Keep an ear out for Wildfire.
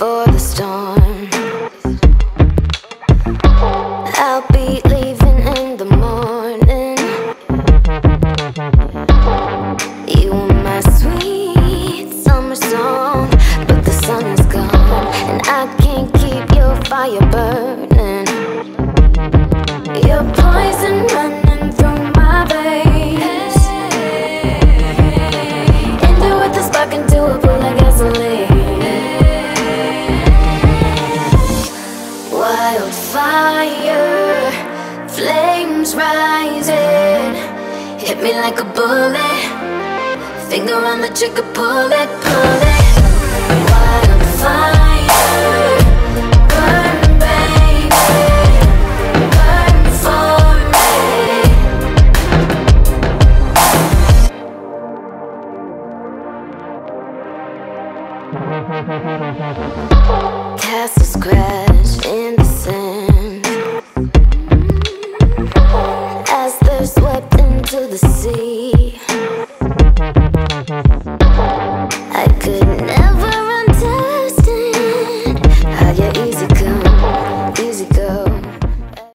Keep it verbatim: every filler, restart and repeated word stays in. before the storm. I'll be leaving in the morning. You were my sweet summer song, but the sun is gone, and I can't keep your fire burning. Your poison running through my veins, and do with the spark and do it like gasoline. Wildfire, flames rising, hit me like a bullet, finger on the trigger, pull it, pull it.